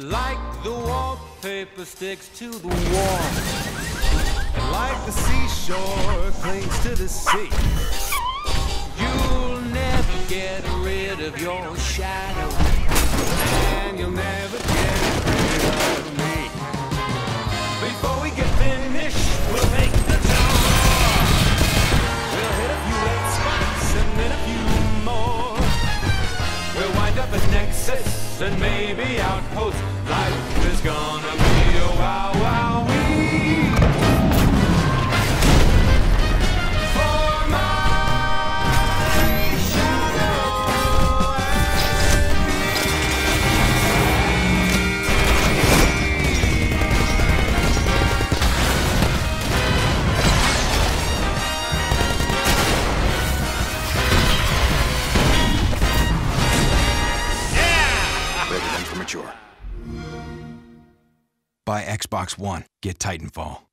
Like the wallpaper sticks to the wall, and like the seashore clings to the sea, you'll never get rid of your shadow, and you'll never get rid of me. Before we get finished, we'll make the tower. We'll hit a few red spots and then a few more. We'll wind up at Nexus and maybe outposts. Life is gonna be a wow, wow, wee. For my shadow and me. Yeah! Rated M for mature. By Xbox One, get Titanfall.